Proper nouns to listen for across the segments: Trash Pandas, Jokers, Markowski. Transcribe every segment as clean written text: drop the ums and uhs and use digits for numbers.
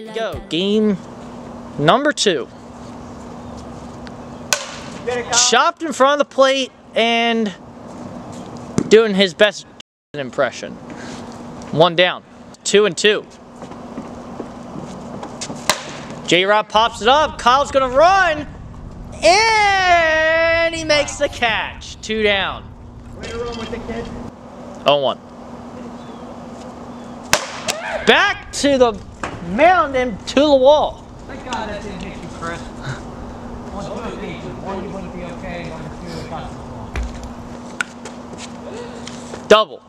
Go, game number 2. Chopped in front of the plate and doing his best impression. 1 down. 2-2. J-Rob pops it up. Kyle's going to run. And he makes the catch. 2 down. 0-1. Back to the mound and to the wall. Thank God that didn't hit you, Chris. Double.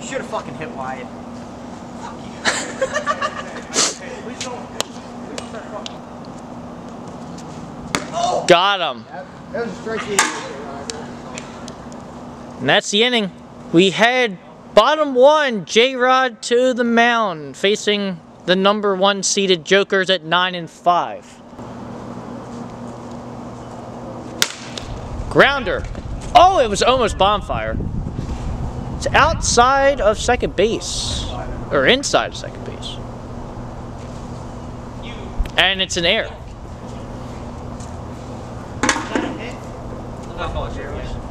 You should have fucking hit Wyatt. Got him. That was a strikeout. And that's the inning. We had bottom 1, J-Rod to the mound, facing the number 1 seeded Jokers at 9-5. Grounder. Oh, it was almost bonfire. It's outside of second base, or inside of second base. And it's an error.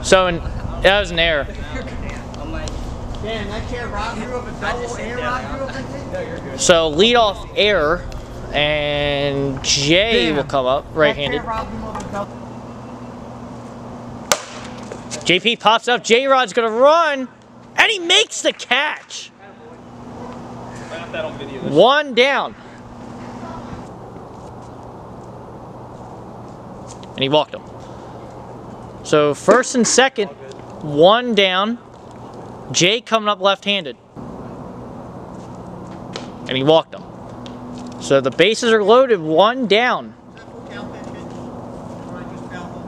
So that was an error. So leadoff error, and Jay will come up right-handed. JP pops up. J-Rod's gonna run, and he makes the catch. 1 down. And he walked him. So first and second, 1 down. Jay coming up left-handed. And he walked him. So the bases are loaded, 1 down.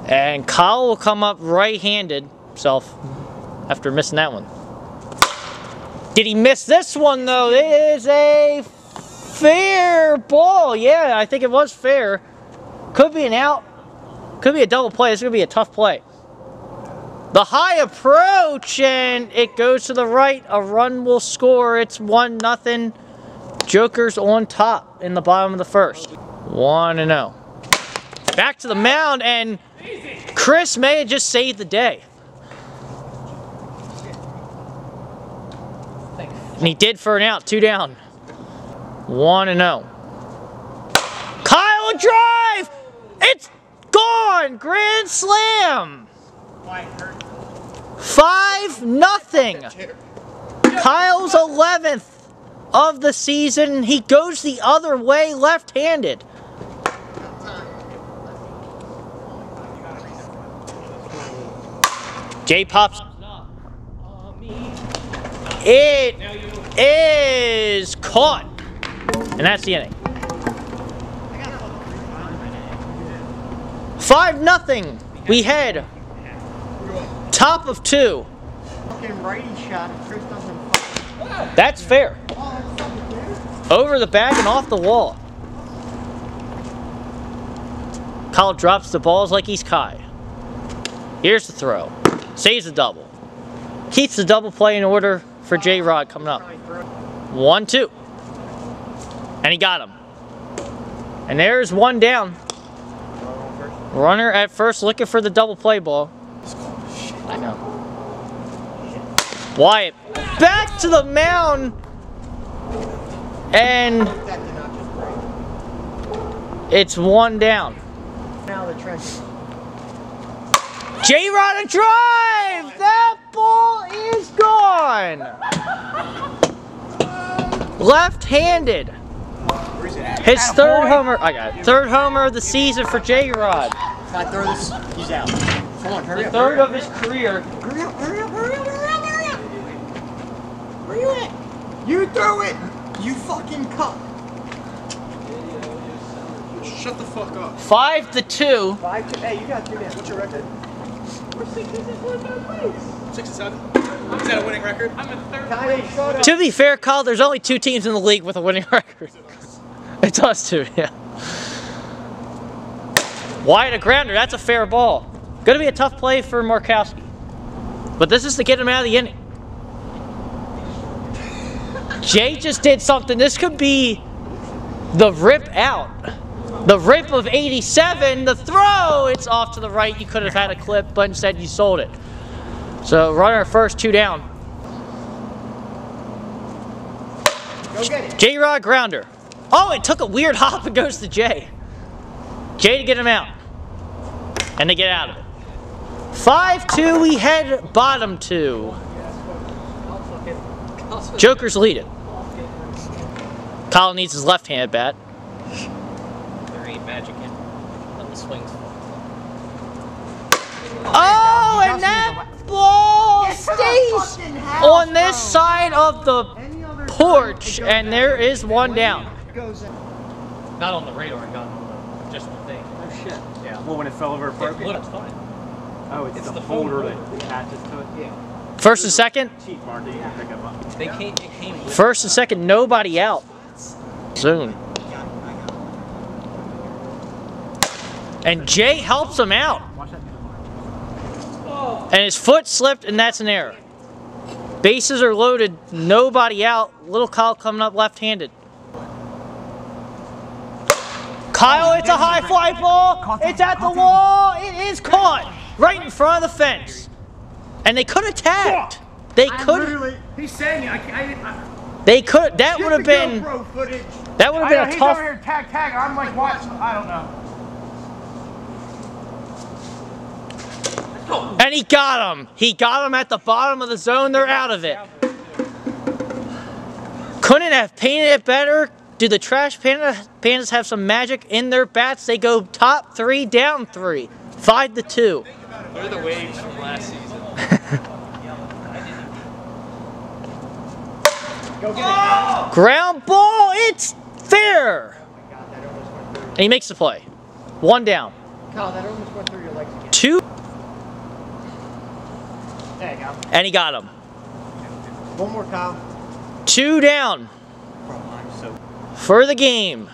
And Kyle will come up right-handed himself after missing that one. Did he miss this one, though? It is a fair ball. Yeah, I think it was fair. Could be an out. Could be a double play. This is going to be a tough play. The high approach, and it goes to the right. A run will score. It's 1-0. Jokers on top in the bottom of the first. 1-0. Back to the mound, and Chris may have just saved the day. And he did for an out. 2 down. 1-0. Kyle drive! It's gone! Grand slam! 5-0. Kyle's 11th of the season. He goes the other way left-handed. Jay pops. It is caught. And that's the inning. 5-0. We head. Top of 2. That's fair. Over the bag and off the wall. Kyle drops the balls like he's Kai. Here's the throw. Saves the double. Keeps the double play in order for J-Rod coming up. 1-2. And he got him. And there's 1 down. Runner at first looking for the double play ball. I know. Wyatt back to the mound. And it's 1 down. J-Rod a drive! That ball is gone! Left-handed. His 3rd homer. I got it. 3rd homer of the season for J-Rod. If I throw this, he's out. Come on, hurry up. The 3rd of his career. Hurry up, hurry up, hurry up, hurry up, hurry up. Where you at? You throw it. You fucking cuck. Shut the fuck up. 5-2. 5-2. Hey, you got 3 minutes. What's your record? We're 6-7. 6-7. Is that a winning record? I'm in 3rd place. To be fair, Kyle, there's only 2 teams in the league with a winning record. It's us 2, yeah. Wyatt a grounder, that's a fair ball. Gonna be a tough play for Markowski. But this is to get him out of the inning. Jay just did something. This could be The rip out. The rip of 87. The throw. It's off to the right. You could have had a clip, but instead you sold it. So runner first, 2 down. Go get it. J-Rod grounder. Oh, it took a weird hop and goes to Jay. Jay to get him out. And they get out of it. 5-2, we head bottom 2. Jokers lead it. Colin needs his left hand bat. There ain't magic in on the swings. Oh, and that ball stays on this side of the porch, and there is 1 down. Not on the radar gun, just the thing. Oh shit. Yeah. Well, when it fell over, it broke. It's fine. Oh, it's the folder that attaches to it. Yeah. First and second. First and second, nobody out. Soon. And Jay helps him out. And his foot slipped, and that's an error. Bases are loaded, nobody out. Little Kyle coming up left-handed. Kyle, it's a high fly ball. It's at the wall. It is caught right in front of the fence. And they could have tagged. They could. He's saying they could. That would have been. That would have been a tough. He's over here tag. I'm like watching. I don't know. And he got him. He got him at the bottom of the zone. They're out of it. Couldn't have painted it better. Do the Trash Pandas have some magic in their bats? They go top 3, down 3. 5-2. They're the waves from last season. Oh! Ground ball. It's fair. And he makes the play. 1 down. Kyle, that almost went through your legs again. 2. There you go. And he got him. 1 more, Kyle. 2 down. For the game.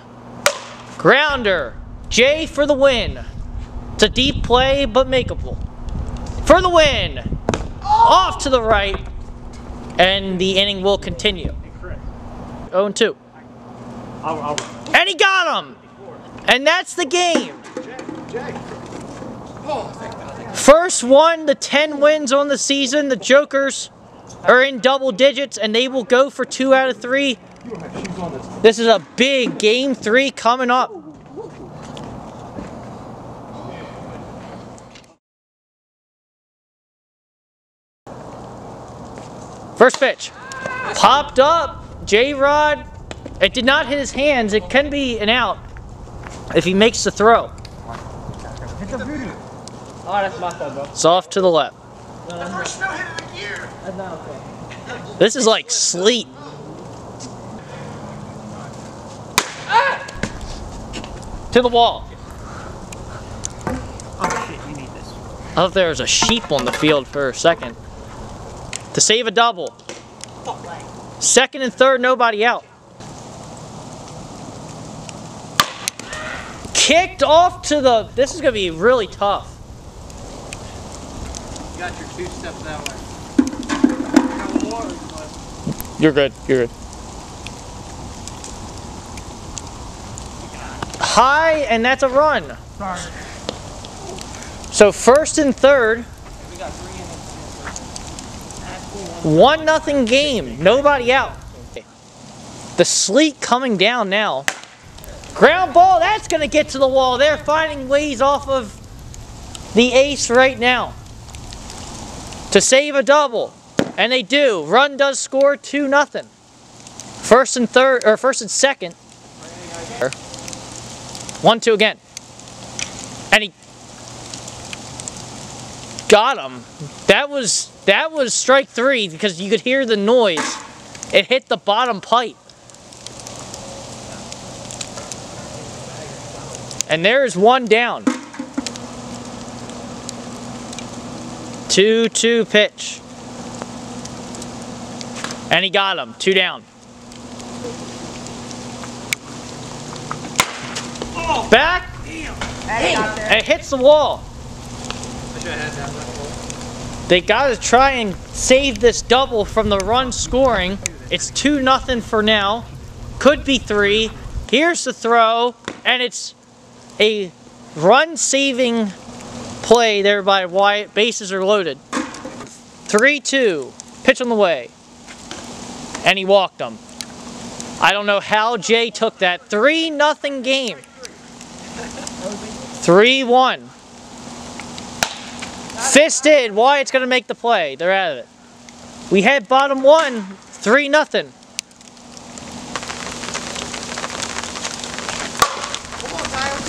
Grounder. Jay for the win. It's a deep play, but makeable. For the win. Oh! Off to the right. And the inning will continue. 0-2. And he got him. And that's the game. First one, the 10 wins on the season. The Jokers are in double digits, and they will go for 2 out of 3. This is a big Game 3 coming up. First pitch. Popped up. J-Rod. It did not hit his hands. It can be an out if he makes the throw. Oh, that's my thumb, bro. It's off to the left. No, the first no hit of the year. That's not okay. This is like sleet. Ah! To the wall. Oh shit, you need this. I thought there was a sheep on the field for a second. To save a double. 2nd and 3rd, nobody out. Kicked off to the. This is gonna be really tough. You got your 2 steps that way. You're good. You're good. High, and that's a run. Sorry. So 1st and 3rd. We got 3 innings. 1-0 game. Nobody out. The sleet coming down now. Ground ball. That's gonna get to the wall. They're finding ways off of the ace right now. To save a double, and they do. Run does score 2-0. 1st and 3rd, or 1st and 2nd. 1-2 again, and he got him. That was strike 3 because you could hear the noise. It hit the bottom pipe, and there is 1 down. 2-2 pitch. And he got him. 2 down. Oh, back. And it hits the wall. They got to try and save this double from the run scoring. It's 2-0 for now. Could be 3. Here's the throw, and it's a run-saving play there by Wyatt. Bases are loaded. 3-2. Pitch on the way. And he walked him. I don't know how Jay took that. 3-0 game. 3-1. Fisted. Wyatt's going to make the play. They're out of it. We had bottom one. 3-0.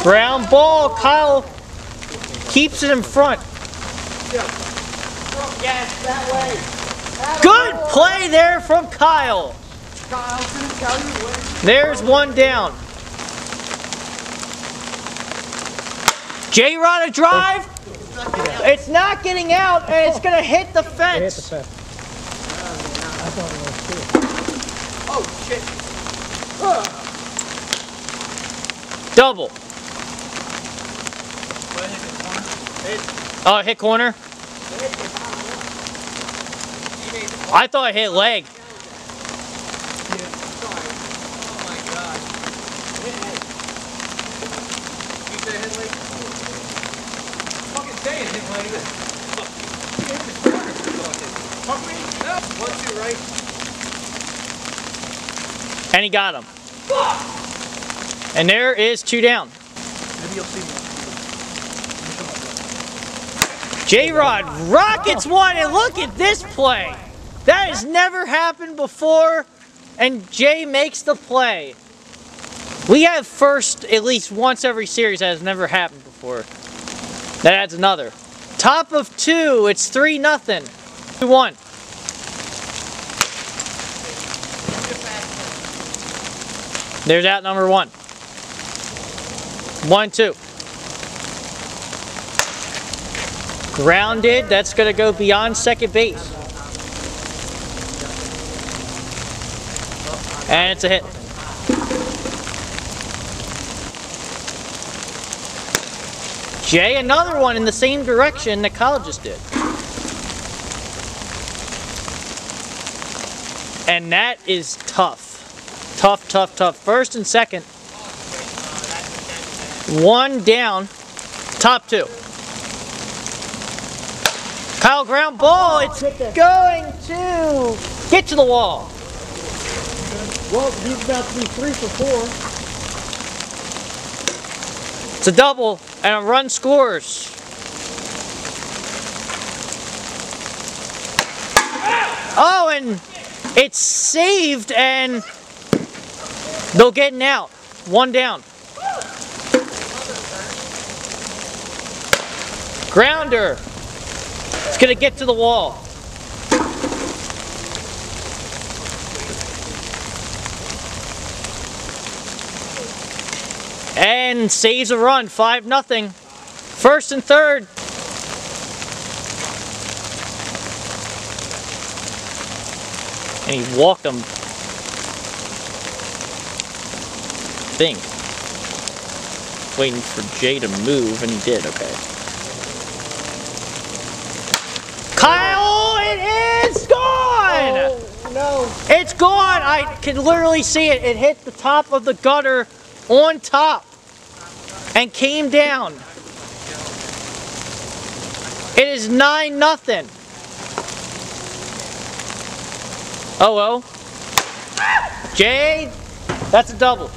Ground ball. Kyle keeps it in front. Yes, that way. Good play there from Kyle. There's one down. J-Rod a drive. It's not getting out, and it's going to hit the fence. Oh, shit. Double. Oh, hit corner? I thought it hit leg. And he got him. And there is 2 down. J-Rod rockets one, and look at this play. That has never happened before, and Jay makes the play. We have first at least once every series that has never happened before. That adds another. Top of 2, it's 3-0. 2-1. There's out number 1. 1-2. Grounded, that's going to go beyond second base. And it's a hit. Jay, another one in the same direction that Kyle just did. And that is tough. Tough, tough, tough. First and second. 1 down. Top 2. Kyle ground ball. It's going to get to the wall. Well, he's about to be 3 for 4. It's a double, and a run scores. Oh, and it's saved, and they'll get an out. 1 down. Grounder. It's going to get to the wall. And saves a run, 5-0. First and third. And he walked him. Waiting for Jay to move, and he did, okay. Kyle, it is gone! Oh, no. It's gone! I can literally see it. It hit the top of the gutter on top and came down. It is 9-0. Oh well. Jade, that's a double.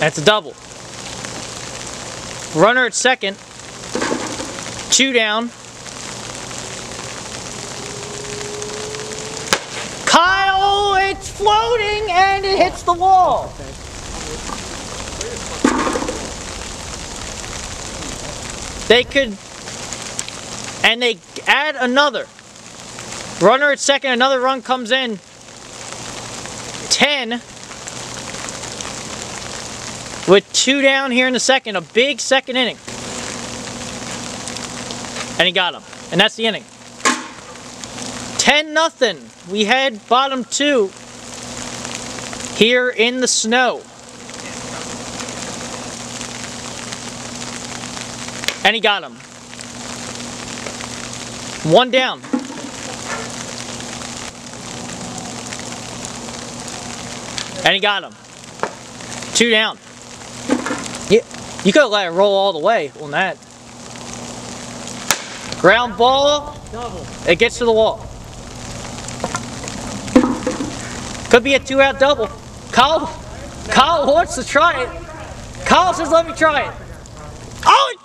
That's a double. Runner at second. 2 down. Kyle, it's floating, and it hits the wall. They could, and they add another. Runner at second, another run comes in. 10. With 2 down here in the second, a big second inning. And he got him. And that's the inning. 10-0. We had bottom 2 here in the snow. And he got him. One down. And he got him. Two down. Yeah, you could have let it roll all the way on that. Ground ball. Double. It gets to the wall. Could be a two-out double. Kyle wants to try it. Kyle says, "Let me try it." Oh,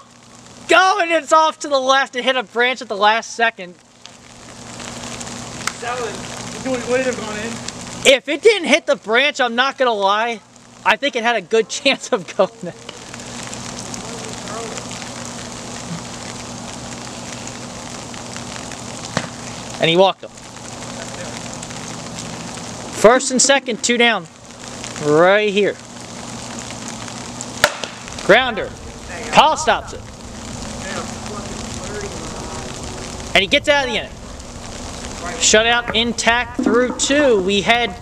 go! And it's off to the left. It hit a branch at the last second. That would have gone in. If it didn't hit the branch, I'm not gonna lie, I think it had a good chance of going in. And he walked him. First and second, two down. Right here. Grounder. Kyle stops it. And he gets out of the inning. Shutout intact through two. We had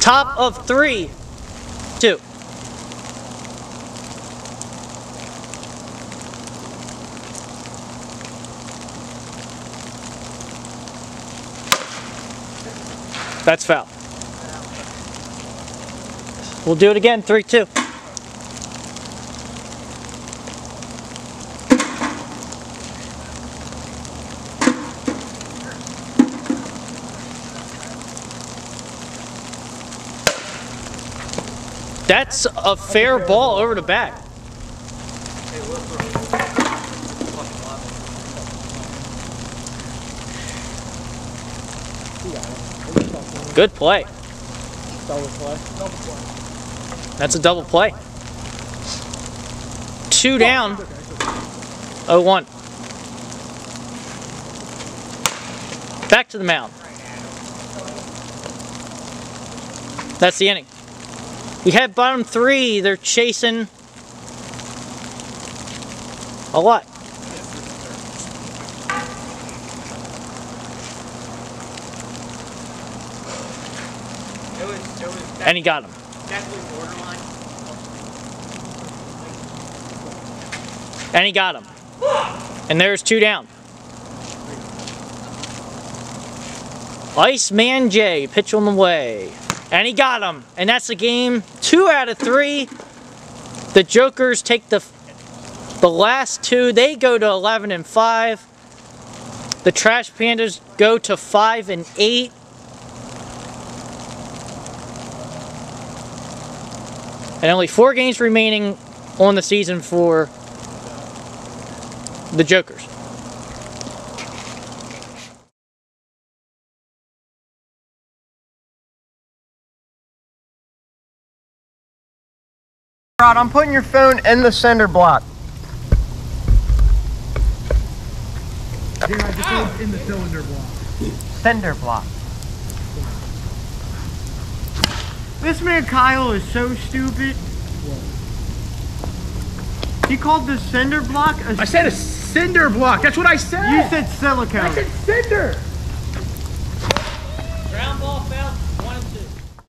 top of three. Two. That's foul. We'll do it again, 3-2. That's a fair ball over the back. Good play. Double play. That's a double play. Two down. 0-1. Back to the mound. That's the inning. We had bottom three. They're chasing a lot. And he got him. And he got him. And there's two down. Iceman Jay, pitch on the way. And he got him. And that's the game. 2 out of 3. The Jokers take the last two. They go to 11-5. The Trash Pandas go to 5-8. And only 4 games remaining on the season for the Jokers. Rod, I'm putting your phone in the cinder block. Here, I just put it in the cylinder block. Cinder block. This man Kyle is so stupid. He called the cinder block a... I said a cinder block. That's what I said. You said silicone. I said cinder.